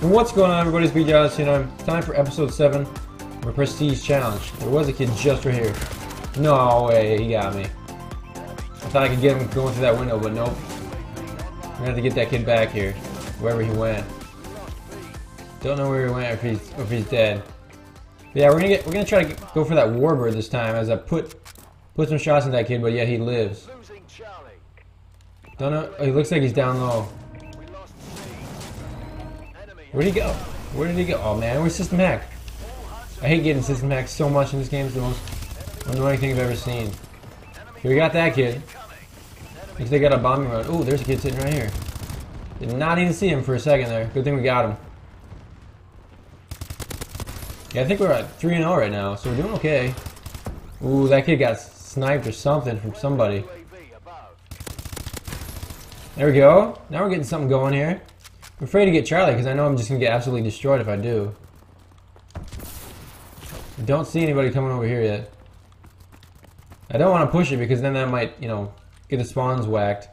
And what's going on, everybody? It's B-Jaws. You know, time for episode 7 of the Prestige Challenge. There was a kid just right here. No way, he got me. I thought I could get him going through that window, but nope. We're gonna have to get that kid back here, wherever he went. Don't know where he went, if he's dead. But yeah, we're gonna try to go for that Warbird this time, as I put some shots in that kid, but yeah, he lives. Don't know. He looks like he's down low. Where'd he go? Where did he go? Oh man, we're System Hack. I hate getting System Hack so much in this game. It's the most annoying thing I've ever seen. Here we got that kid. Looks like they got a bombing run. Ooh, there's a kid sitting right here. Did not even see him for a second there. Good thing we got him. Yeah, I think we're at 3-0 right now, so we're doing okay. Ooh, that kid got sniped or something from somebody. There we go. Now we're getting something going here. I'm afraid to get Charlie because I know I'm just going to get absolutely destroyed if I do. I don't see anybody coming over here yet. I don't want to push it because then that might, you know, get the spawns whacked.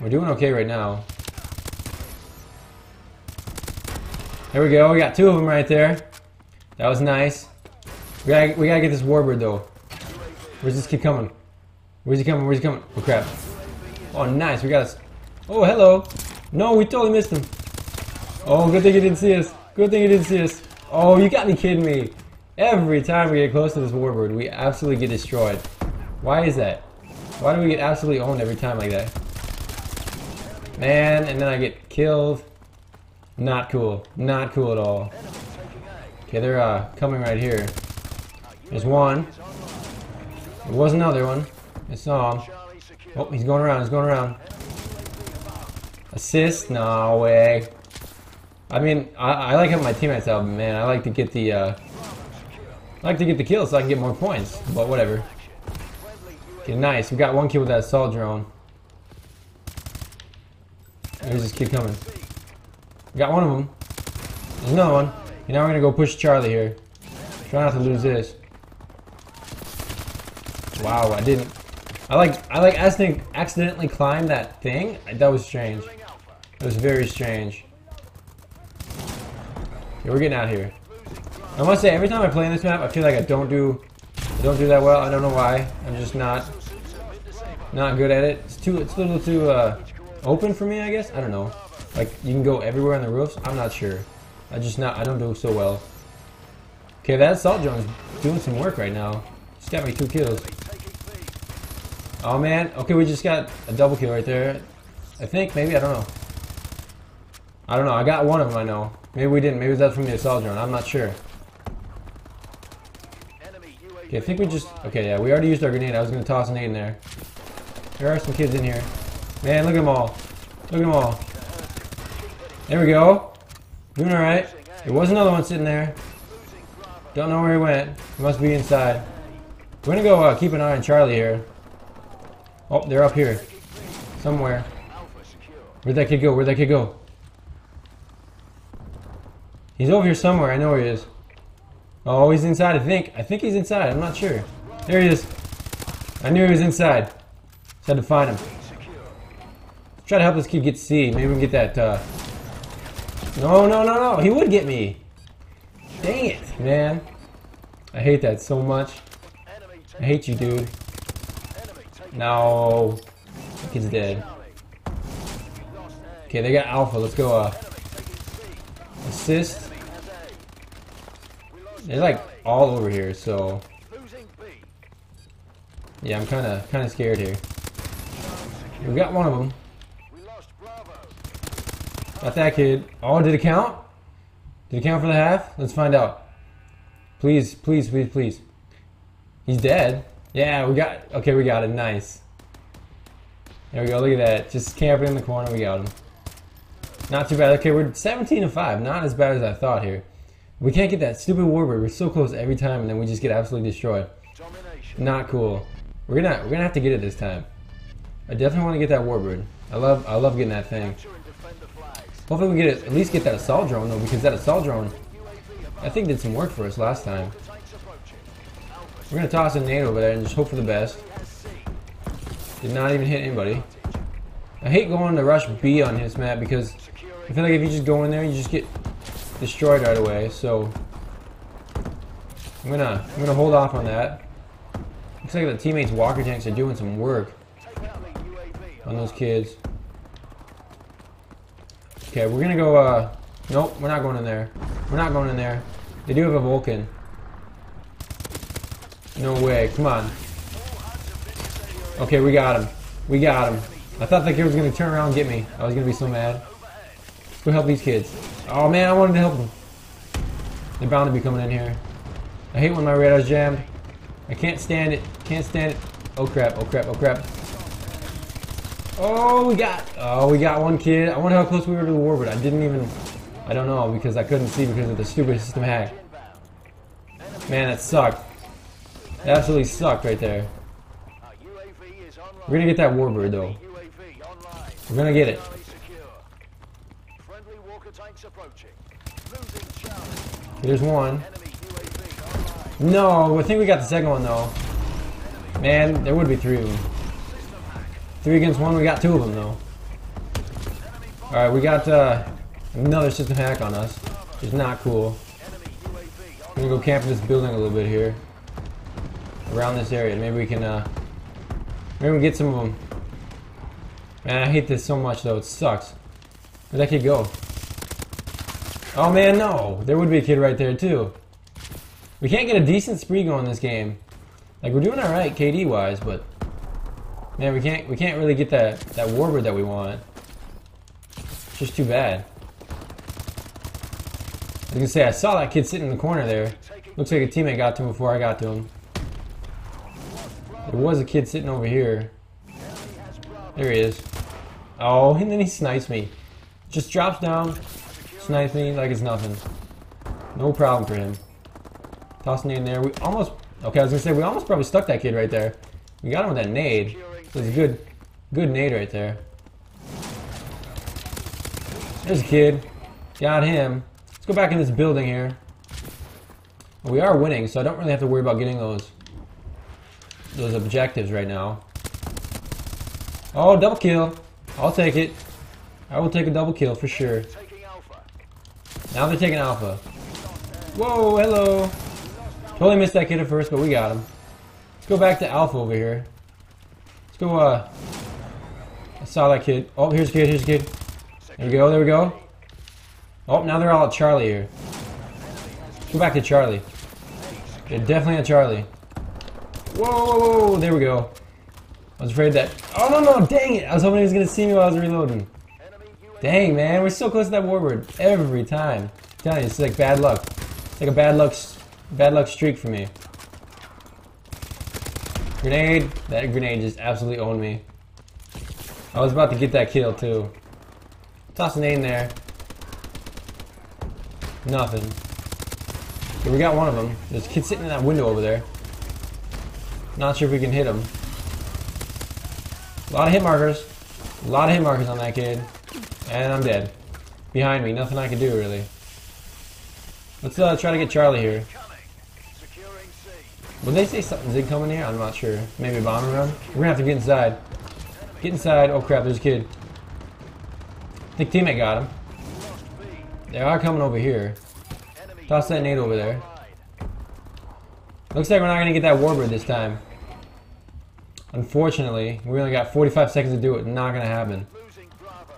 We're doing okay right now. There we go. We got two of them right there. That was nice. We gotta get this Warbird though. Where's this kid coming? Where's he coming? Where's he coming? Oh crap. Oh nice. We got us. Oh hello. No, we totally missed him. Oh, good thing he didn't see us. Good thing he didn't see us. Oh, you got me kidding me. Every time we get close to this Warbird, we absolutely get destroyed. Why is that? Why do we get absolutely owned every time like that? Man, and then I get killed. Not cool. Not cool at all. Okay, they're coming right here. There's one. There was another one. I saw him. Oh, he's going around. He's going around. Assist? No way. I mean, I like having my teammates out, but man, I like to get the kill so I can get more points. But whatever. Okay, nice. We got one kill with that assault drone. There's this kid coming. We got one of them. There's another one. Okay, now we're gonna go push Charlie here. Try not to lose this. Wow, I didn't. I like accidentally climbed that thing. That was strange. It was very strange. Okay, we're getting out of here. I must say, every time I play in this map, I feel like I don't do that well. I don't know why. I'm just not good at it. It's a little too open for me, I guess. I don't know. Like you can go everywhere on the roofs. I'm not sure. I don't do so well. Okay, that assault drone is doing some work right now. Just got me 2 kills. Oh man, okay, we just got a double kill right there. I think, maybe, I don't know. I don't know, I got one of them, I know. Maybe we didn't, maybe that's from the assault drone, I'm not sure. Okay, I think we just, okay, yeah, we already used our grenade. I was gonna toss an 8 in there. There are some kids in here. Man, look at them all. Look at them all. There we go. Doing alright. There was another one sitting there. Don't know where he went. He must be inside. We're gonna go keep an eye on Charlie here. Oh, they're up here. Somewhere. Where'd that kid go? Where'd that kid go? He's over here somewhere. I know where he is. Oh, he's inside, I think. I think he's inside. I'm not sure. There he is. I knew he was inside. Just had to find him. Let's try to help this kid get C. Maybe we can get that... No, no, no, no. He would get me. Dang it, man. I hate that so much. I hate you, dude. No, he's dead. Okay, they got Alpha. Let's go. Assist. They're like all over here, so yeah, I'm kind of scared here. We got one of them. Got that kid. Oh, did it count? Did it count for the half? Let's find out. Please, please, please, please. He's dead. Yeah, we got it, nice. There we go, look at that, just camping in the corner, we got him. Not too bad, okay, we're 17-5, not as bad as I thought here. We can't get that stupid Warbird, we're so close every time and then we just get absolutely destroyed. Domination. Not cool. We're gonna have to get it this time. I definitely want to get that Warbird. I love getting that thing. Hopefully we get it, at least get that assault drone though, because that assault drone, I think did some work for us last time. We're going to toss a nade over there and just hope for the best. Did not even hit anybody. I hate going to rush B on his map because I feel like if you just go in there, you just get destroyed right away. So I'm gonna hold off on that. Looks like the teammates' walker tanks are doing some work on those kids. Okay, we're gonna go. Nope, we're not going in there. We're not going in there. They do have a Vulcan. No way. Come on. Okay, we got him. We got him. I thought that kid was gonna turn around and get me. I was gonna be so mad. Let's go help these kids. Oh man, I wanted to help them. They're bound to be coming in here. I hate when my radar's jammed. I can't stand it. Can't stand it. Oh crap! Oh crap! Oh crap! Oh, we got one kid. I wonder how close we were to the Warbird. I don't know because I couldn't see because of the stupid system hack. Man, that sucked. That absolutely sucked right there. We're gonna get that Warbird though. We're gonna get it. There's one. No, I think we got the second one though. Man, there would be three of them. 3 against 1, we got 2 of them though. Alright, we got another system hack on us, which is not cool. I'm gonna go camp in this building a little bit here. Around this area, maybe we can get some of them. Man, I hate this so much though, it sucks. Where'd that kid go? Oh man, no! There would be a kid right there too. We can't get a decent spree going this game. Like, we're doing alright KD wise, but man, we can't really get that Warbird that we want. It's just too bad. I can say I saw that kid sitting in the corner there. Looks like a teammate got to him before I got to him. There was a kid sitting over here. There he is. Oh, and then he snipes me. Just drops down, snipes me like it's nothing. No problem for him. Tossing it in there. We almost. Okay, I was gonna say we almost probably stuck that kid right there. We got him with that nade. That's a good nade right there. There's a kid. Got him. Let's go back in this building here. We are winning, so I don't really have to worry about getting those objectives right now. Oh, double kill. I'll take it. I will take a double kill for sure. Now they're taking alpha. Whoa, hello. Totally missed that kid at first, but we got him. Let's go back to alpha over here. Go, I saw that kid. Oh, here's a kid, here's a kid. There we go, there we go. Oh, now they're all at Charlie here. Let's go back to Charlie. They're definitely at Charlie. Whoa, whoa, whoa, there we go. I was afraid that... Oh, no, no, dang it! I was hoping he was going to see me while I was reloading. Dang, man, we're so close to that Warbird every time. I'm telling you, it's like bad luck. It's like a bad luck streak for me. Grenade. That grenade just absolutely owned me. I was about to get that kill too. Toss a nade in there. Nothing. Okay, we got one of them. There's a kid sitting in that window over there. Not sure if we can hit him. A lot of hit markers. A lot of hit markers on that kid. And I'm dead. Behind me. Nothing I can do really. Let's try to get Charlie here. Would they say something zig coming here? I'm not sure. Maybe a bomb around? We're gonna have to get inside. Get inside. Oh crap, there's a kid. I think teammate got him. They are coming over here. Toss that nade over there. Looks like we're not gonna get that Warbird this time. Unfortunately, we only got 45 seconds to do it. Not gonna happen.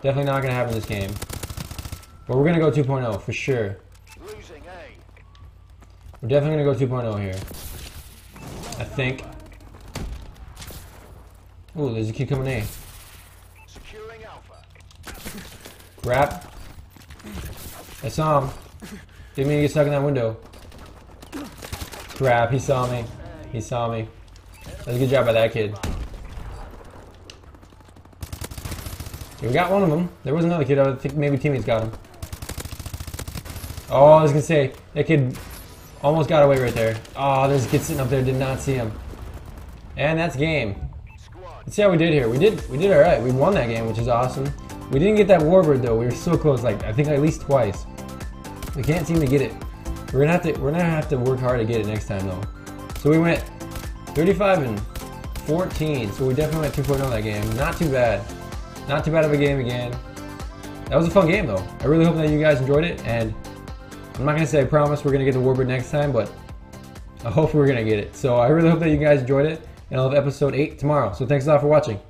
Definitely not gonna happen this game. But we're gonna go 2.0 for sure. We're definitely gonna go 2.0 here. I think. Ooh, there's a kid coming in. Securing alpha. Crap. I saw him. Didn't mean to get stuck in that window. Crap, he saw me. He saw me. That was a good job by that kid. Okay, we got one of them. There was another kid. I think maybe teammates got him. Oh, I was gonna say, that kid... Almost got away right there. Oh, there's a kid sitting up there. Did not see him. And that's game. Let's see how we did here. We did all right. We won that game, which is awesome. We didn't get that Warbird though. We were so close. Like I think at least twice. We can't seem to get it. We're gonna have to work hard to get it next time though. So we went 35-14. So we definitely went 2.0 that game. Not too bad. Not too bad of a game again. That was a fun game though. I really hope that you guys enjoyed it, and I'm not gonna say I promise we're gonna get the Warbird next time, but I hope we're gonna get it. So I really hope that you guys enjoyed it, and I'll have episode 8 tomorrow. So thanks a lot for watching.